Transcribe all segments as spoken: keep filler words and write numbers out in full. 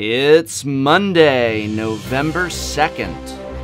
It's Monday, November second.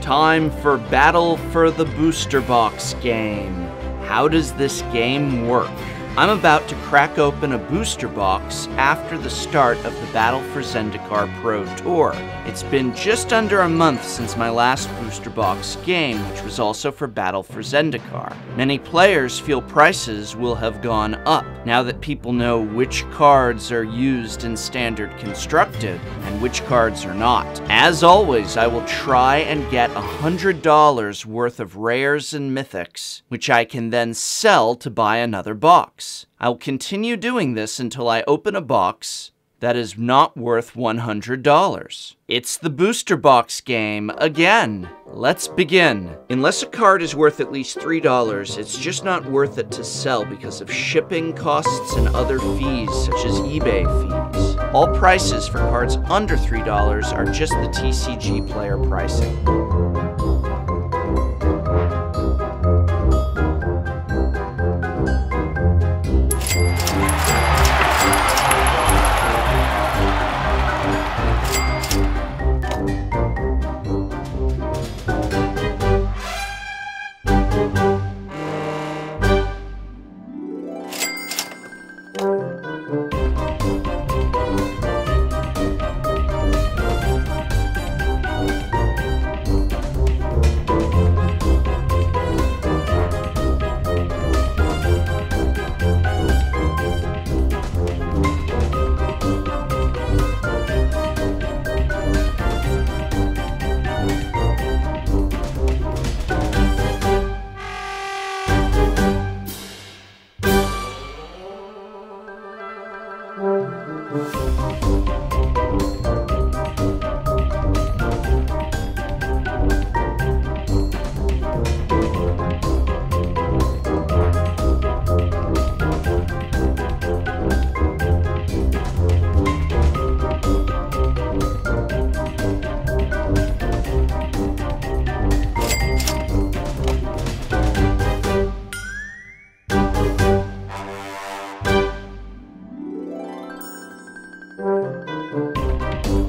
Time for Battle for the Booster Box game. How does this game work? I'm about to crack open a booster box after the start of the Battle for Zendikar Pro Tour. It's been just under a month since my last booster box game, which was also for Battle for Zendikar. Many players feel prices will have gone up now that people know which cards are used in Standard Constructed and which cards are not. As always, I will try and get one hundred dollars worth of rares and mythics, which I can then sell to buy another box. I'll continue doing this until I open a box that is not worth one hundred dollars. It's the booster box game again. Let's begin. Unless a card is worth at least three dollars, it's just not worth it to sell because of shipping costs and other fees, such as eBay fees. All prices for cards under three dollars are just the T C G Player pricing. Thank you.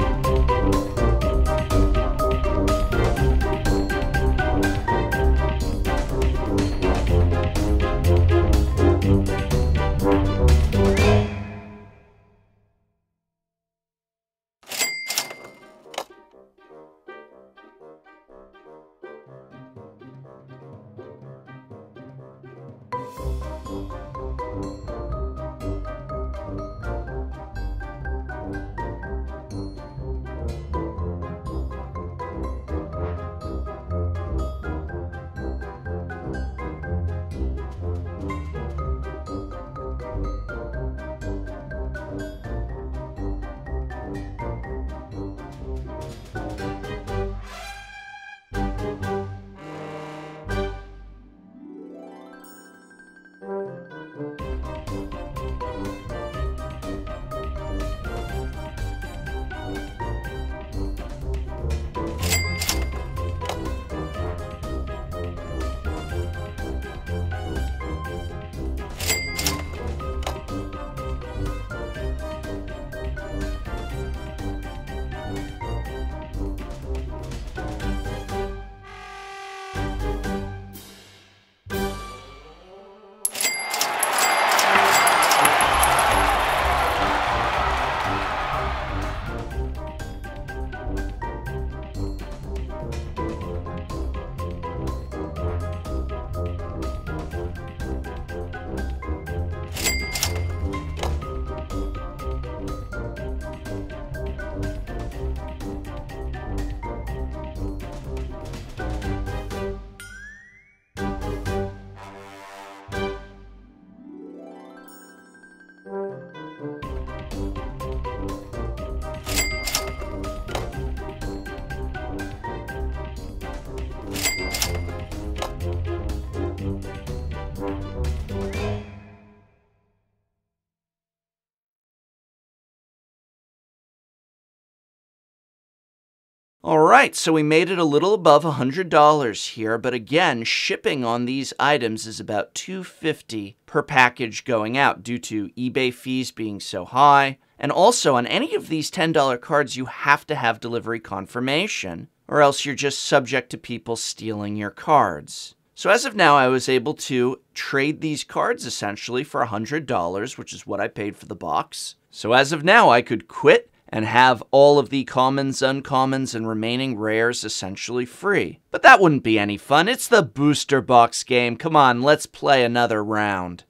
Alright, so we made it a little above one hundred dollars here, but again, shipping on these items is about two hundred fifty dollars per package going out due to eBay fees being so high. And also, on any of these ten dollar cards, you have to have delivery confirmation, or else you're just subject to people stealing your cards. So as of now, I was able to trade these cards essentially for one hundred dollars, which is what I paid for the box. So as of now, I could quit and have all of the commons, uncommons, and remaining rares essentially free. But that wouldn't be any fun. It's the booster box game. Come on, let's play another round.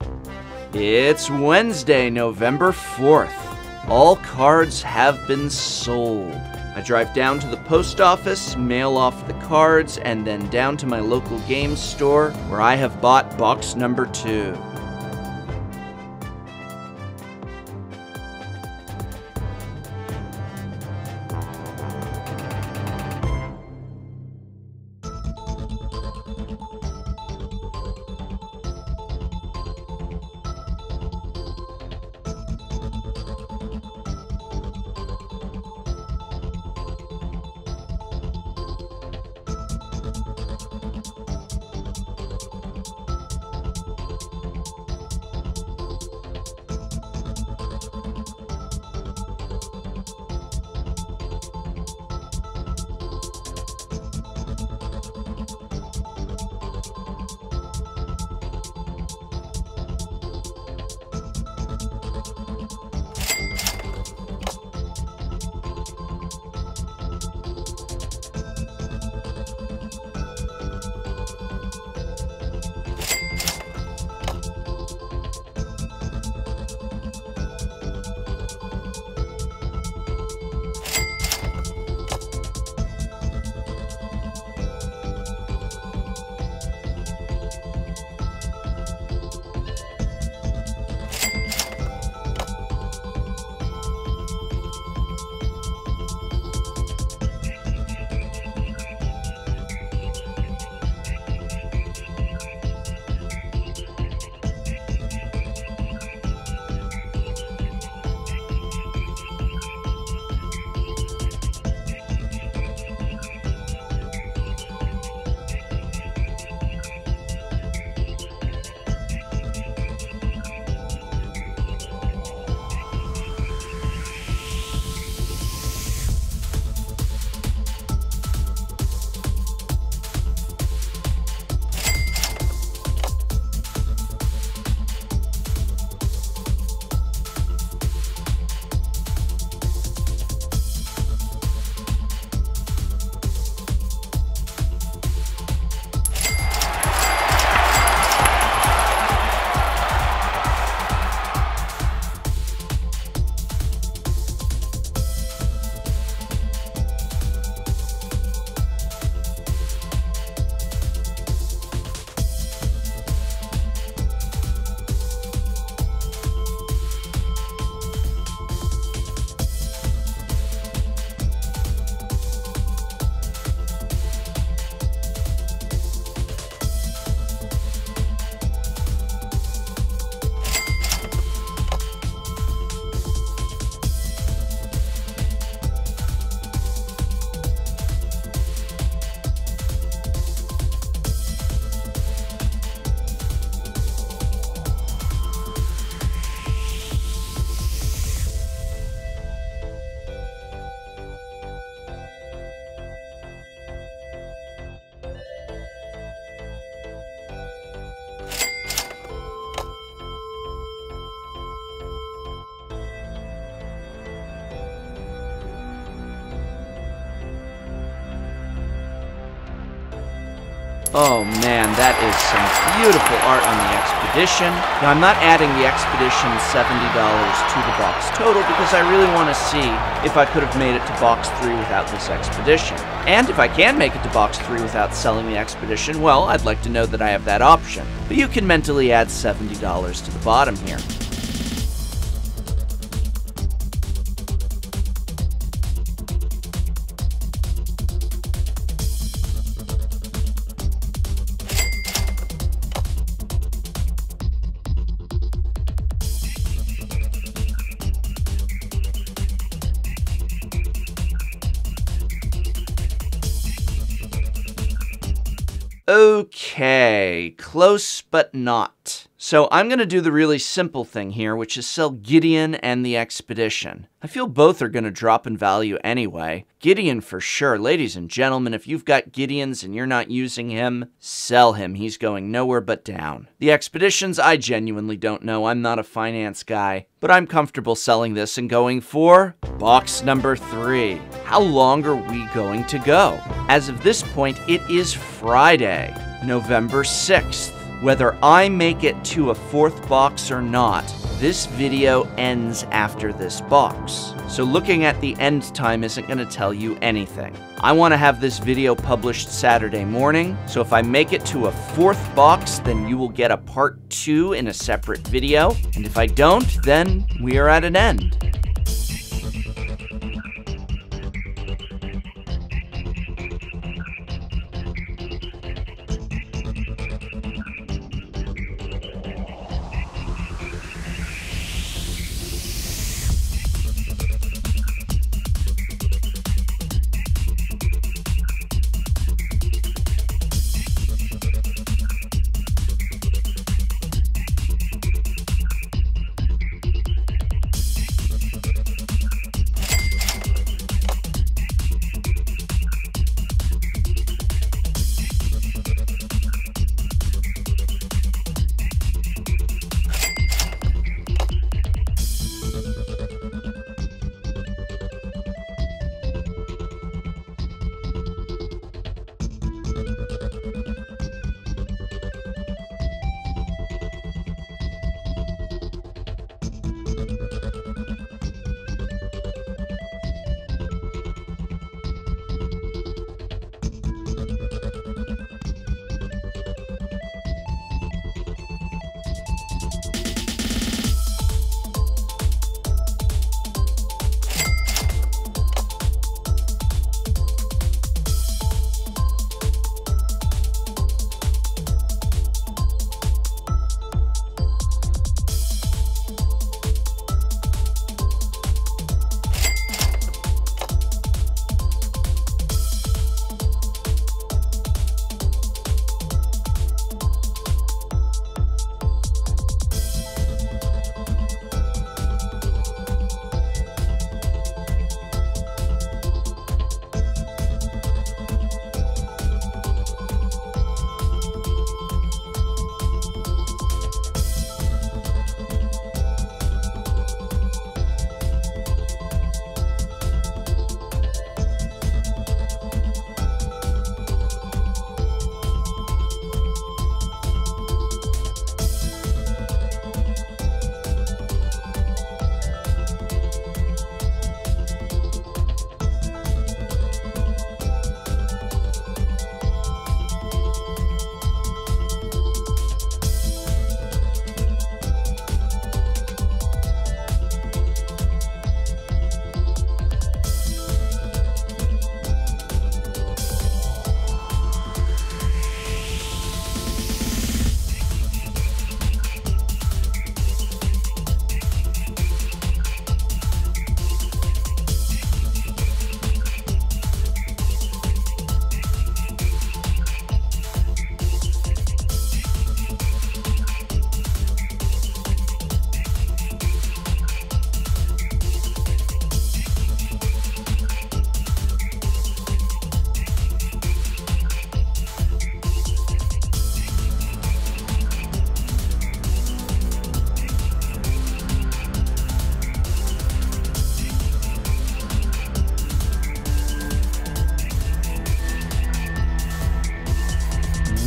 It's Wednesday, November fourth. All cards have been sold. I drive down to the post office, mail off the cards, and then down to my local game store where I have bought box number two. Oh man, that is some beautiful art on the Expedition. Now I'm not adding the Expedition seventy dollars to the box total because I really want to see if I could have made it to box three without this Expedition. And if I can make it to box three without selling the Expedition, well, I'd like to know that I have that option. But you can mentally add seventy dollars to the bottom here. Okay, close but not. So I'm going to do the really simple thing here, which is sell Gideon and the Expedition. I feel both are going to drop in value anyway. Gideon for sure. Ladies and gentlemen, if you've got Gideons and you're not using him, sell him. He's going nowhere but down. The Expeditions, I genuinely don't know. I'm not a finance guy, but I'm comfortable selling this and going for box number three. How long are we going to go? As of this point, it is Friday, November sixth. Whether I make it to a fourth box or not, this video ends after this box. So looking at the end time isn't going to tell you anything. I want to have this video published Saturday morning, so if I make it to a fourth box, then you will get a part two in a separate video, and if I don't, then we are at an end.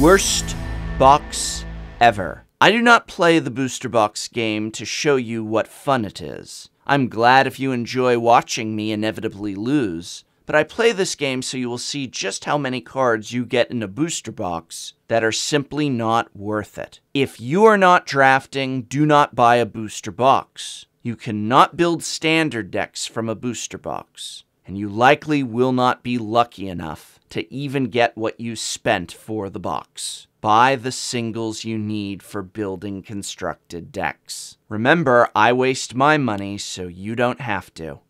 Worst box ever. I do not play the booster box game to show you what fun it is. I'm glad if you enjoy watching me inevitably lose, but I play this game so you will see just how many cards you get in a booster box that are simply not worth it. If you are not drafting, do not buy a booster box. You cannot build standard decks from a booster box, and you likely will not be lucky enough to even get what you spent for the box. Buy the singles you need for building constructed decks. Remember, I waste my money so you don't have to.